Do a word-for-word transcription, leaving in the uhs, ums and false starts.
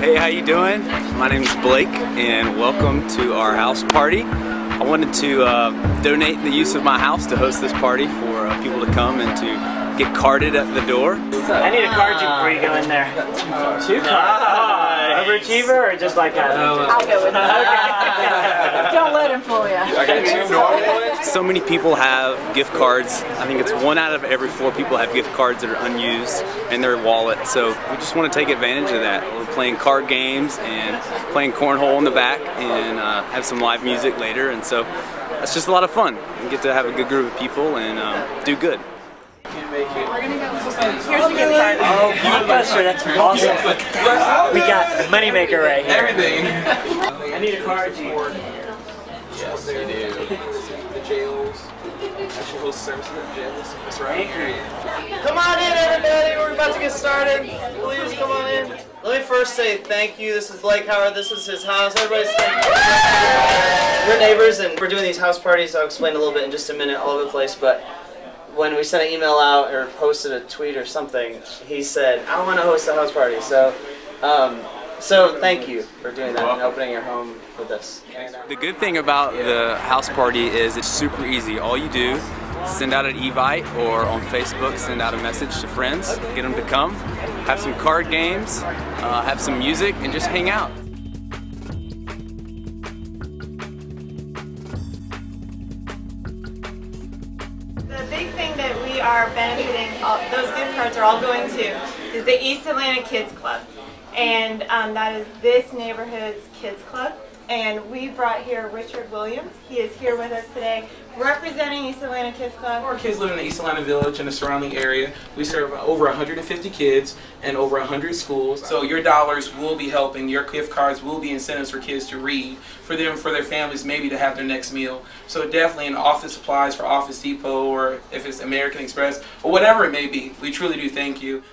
Hey, how you doing? My name is Blake and welcome to our house party. I wanted to uh, donate the use of my house to host this party for uh, people to come and to get carded at the door. I need a card before you go in there. Two cards? Nice. Overachiever or just like that? I'll go with that. Don't let him fool you. I got two normal. So many people have gift cards. I think it's one out of every four people have gift cards that are unused in their wallet. So we just want to take advantage of that. We're playing card games and playing cornhole in the back and uh, have some live music later. And so it's just a lot of fun. We get to have a good group of people and um, do good. We're gonna go. Here's the gift card. Oh, Blockbuster, that's awesome. We got Moneymaker right here. Everything. I need a card. Yes, you do. The jails. Actually, we'll service the jails. That's right. Come on in, everybody. We're about to get started. Please come on in. Let me first say thank you. This is Blake Howard. This is his house. Everybody's thank you. We're neighbors, and we're doing these house parties. I'll explain a little bit in just a minute, all over the place, but when we sent an email out or posted a tweet or something, he said, I want to host a house party. So um, so thank you for doing that and opening your home for this. The good thing about the house party is it's super easy. All you do is send out an Evite or on Facebook, send out a message to friends, get them to come, have some card games, uh, have some music, and just hang out. The big thing that we are benefiting, all, those gift cards are all going to, is the East Atlanta Kids Club. And um, that is this neighborhood's kids club. And we brought here Richard Williams. He is here with us today representing East Atlanta Kids Club. Our kids live in the East Atlanta Village and the surrounding area. We serve over one hundred fifty kids and over one hundred schools. So your dollars will be helping, your gift cards will be incentives for kids to read, for them, for their families maybe to have their next meal. So definitely in office supplies for Office Depot or if it's American Express or whatever it may be, we truly do thank you.